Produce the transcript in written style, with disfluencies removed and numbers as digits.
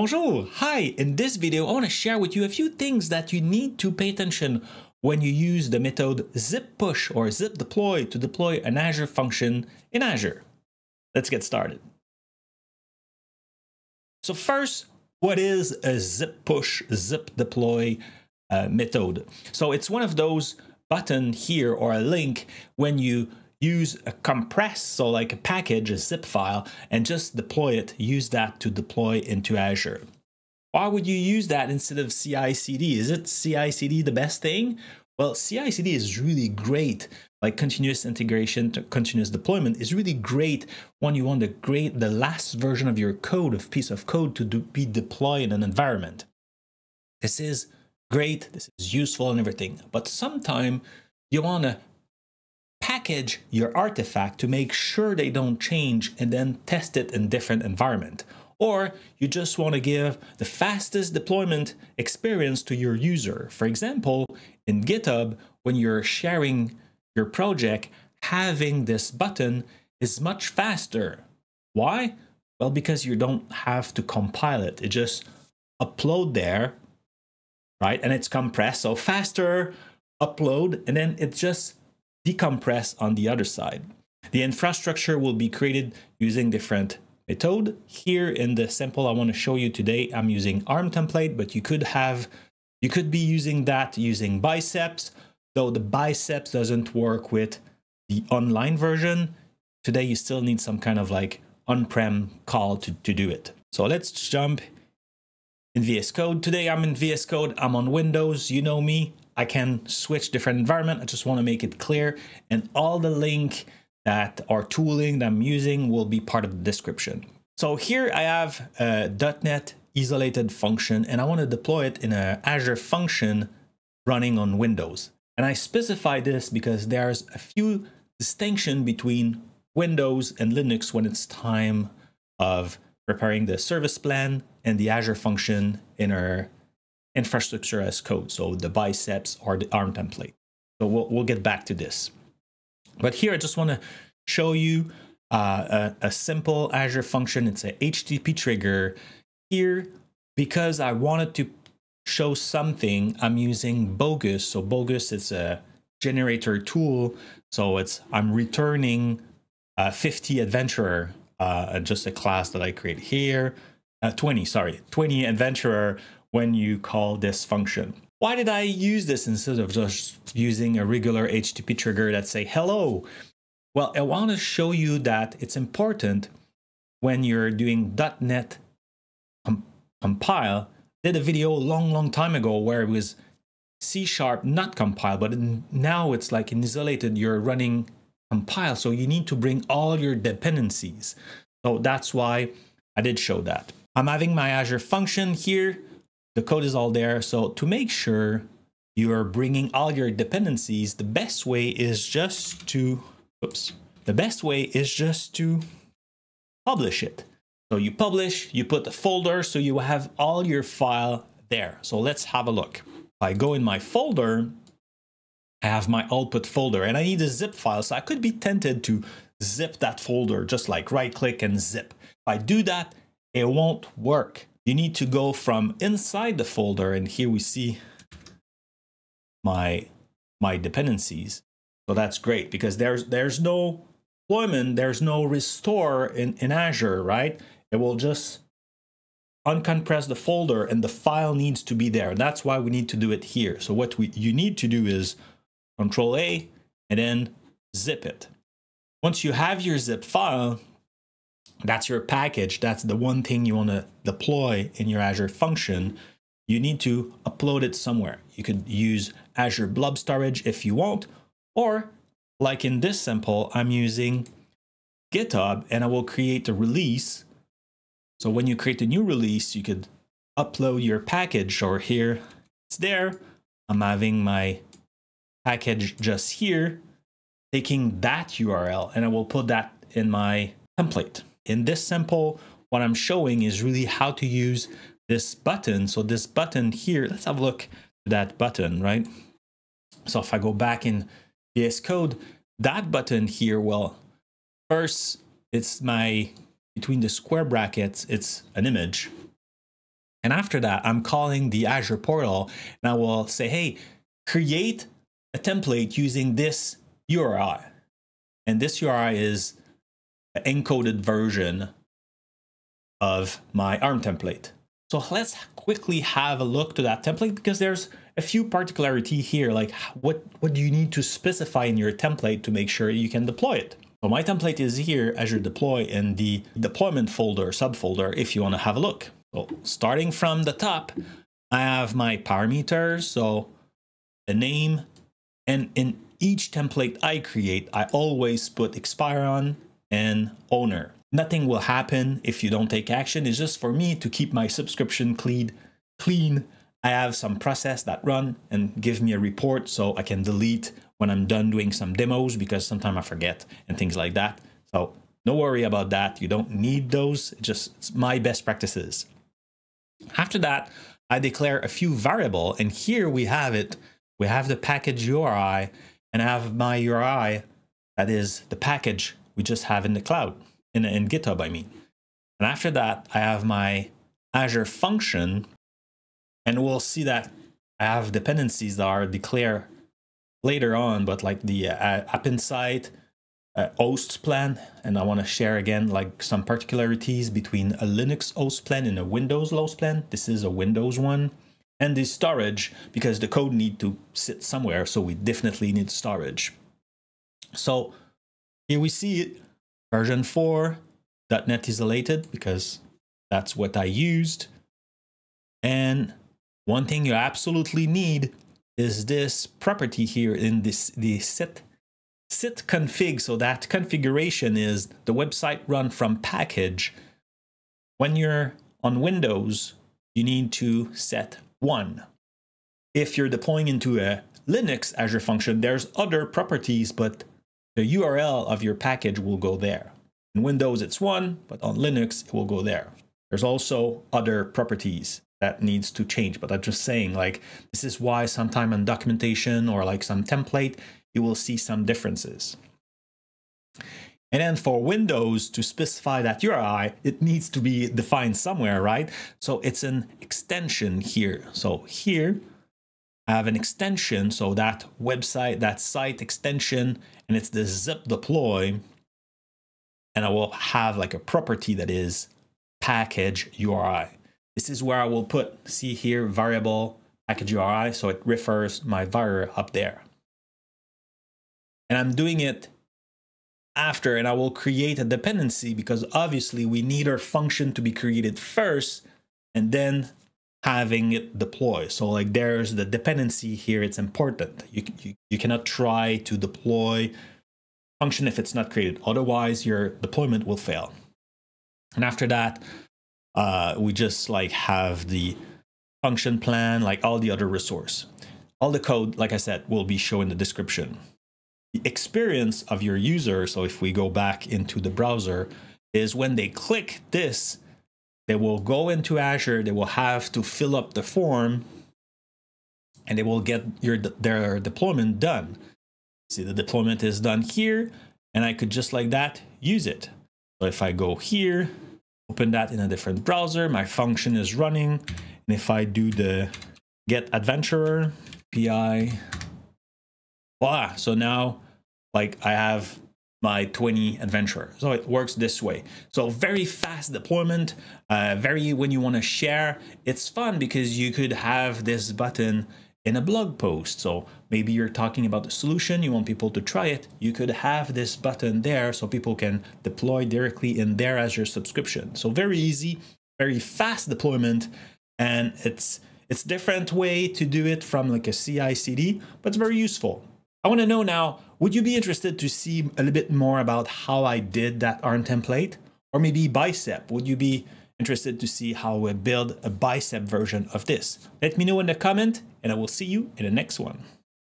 Bonjour! Hi! In this video, I want to share with you a few things that you need to pay attention when you use the method zip push or zip deploy to deploy an Azure function in Azure. Let's get started. So first, what is a zip push, zip deploy method? So it's one of those button here or a link when you use a compress, so like a package, a zip file, and just deploy it, use that to deploy into Azure. Why would you use that instead of CI/CD? Is it CI/CD the best thing? Well, CI/CD is really great, like continuous integration to continuous deployment is really great when you want the last version of your code, of piece of code to be deployed in an environment. This is great, this is useful and everything, but sometime you want to package your artifact to make sure they don't change and then test it in different environment. Or you just want to give the fastest deployment experience to your user. For example, in GitHub, when you're sharing your project, having this button is much faster. Why? Well, because you don't have to compile it. It just upload there, right? And it's compressed, so faster, upload, and then it just decompress on the other side. The infrastructure will be created using different methods. Here in the sample I want to show you today, I'm using ARM template, but you could be using that using Biceps, though the Biceps doesn't work with the online version. Today you still need some kind of like on-prem call to do it. So let's jump in VS Code. Today I'm in VS Code, I'm on Windows, you know me. I can switch different environment. I just want to make it clear, and all the link that or tooling that I'm using will be part of the description. So here I have a .NET isolated function, and I want to deploy it in an Azure function running on Windows. And I specify this because there's a few distinction between Windows and Linux when it's time of preparing the service plan and the Azure function in our infrastructure as code, so the Biceps or the ARM template. So we'll get back to this. But here I just want to show you a simple Azure function. It's a HTTP trigger. Here, because I wanted to show something, I'm using bogus. So bogus is a generator tool. So I'm returning 50 adventurer, just a class that I create here. 20 adventurer when you call this function. Why did I use this instead of just using a regular HTTP trigger that say hello? Well, I want to show you that it's important when you're doing .NET compile. I did a video a long time ago where it was C-sharp not compile, but now it's like in isolated, you're running compile. So you need to bring all your dependencies. So that's why I did show that. I'm having my Azure function here. The code is all there, so to make sure you are bringing all your dependencies, the best way is just to, publish it. So you publish, you put the folder, so you have all your file there. So let's have a look. If I go in my folder, I have my output folder, and I need a zip file, so I could be tempted to zip that folder, just like right-click and zip. If I do that, it won't work. You need to go from inside the folder, and here we see my dependencies. So that's great because there's no deployment, there's no restore in Azure, right? It will just uncompress the folder and the file needs to be there. That's why we need to do it here. So what you need to do is Control A and then zip it. Once you have your zip file, that's your package. That's the one thing you want to deploy in your Azure function. You need to upload it somewhere. You could use Azure blob storage if you want, or like in this sample, I'm using GitHub and I will create a release. So when you create a new release, you could upload your package, or here it's there. I'm having my package just here, taking that URL, and I will put that in my template. In this sample, what I'm showing is really how to use this button. So this button here, let's have a look at that button, right? So if I go back in VS Code, that button here, well, first it's between the square brackets, it's an image. And after that, I'm calling the Azure portal and I will say, hey, create a template using this URI. And this URI is an encoded version of my ARM template. So let's quickly have a look to that template, because there's a few particularity here, like what do you need to specify in your template to make sure you can deploy it? So my template is here, Azure deploy, in the deployment folder, subfolder, if you want to have a look. So starting from the top, I have my parameters, so the name, and in each template I create, I always put expire on and owner. Nothing will happen if you don't take action. It's just for me to keep my subscription clean. I have some process that run and give me a report so I can delete when I'm done doing some demos, because sometimes I forget and things like that. So no worry about that. You don't need those. It's my best practices. After that, I declare a few variables, and here we have it. We have the package URI, and I have my URI that is the package we just have in the cloud, in GitHub, I mean. And after that, I have my Azure function, and we'll see that I have dependencies that are declared later on, but like the App Insight, host plan, and I want to share again like some particularities between a Linux host plan and a Windows host plan. This is a Windows one, and the storage, because the code need to sit somewhere, so we definitely need storage. So here we see it, version 4, .NET isolated, because that's what I used. And one thing you absolutely need is this property here in this the set config, so that configuration is the website run from package. When you're on Windows, you need to set 1. If you're deploying into a Linux Azure function, there's other properties, but the URL of your package will go there. In Windows, it's 1, but on Linux, it will go there. There's also other properties that needs to change, but I'm just saying, like, this is why sometime in documentation or like some template, you will see some differences. And then for Windows to specify that URI, it needs to be defined somewhere, right? So it's an extension here. So here I have an extension, so that website, that site extension, and it's the zip deploy. And I will have like a property that is package URI. This is where I will put, see here, variable package URI. So it refers my var up there. And I'm doing it after, and I will create a dependency, because obviously we need our function to be created first and then having it deploy. So like there's the dependency here. It's important. You cannot try to deploy function if it's not created. Otherwise your deployment will fail. And after that, we just like have the function plan, like all the other resource. All the code, like I said, will be shown in the description. The experience of your user, so if we go back into the browser, is when they click this, they will go into Azure, they will have to fill up the form, and they will get their deployment done. See, the deployment is done here, and I could just like that use it. So if I go here, open that in a different browser, my function is running, and if I do the get adventurer API, voila, so now like I have my 20 adventurer. So it works this way. So very fast deployment, when you want to share, it's fun because you could have this button in a blog post. So maybe you're talking about the solution, you want people to try it. You could have this button there so people can deploy directly in their Azure subscription. So very easy, very fast deployment, and it's different way to do it from like a CI/CD, but it's very useful. I want to know now, would you be interested to see a little bit more about how I did that ARM template? Or maybe Biceps? Would you be interested to see how we build a Biceps version of this? Let me know in the comment, and I will see you in the next one.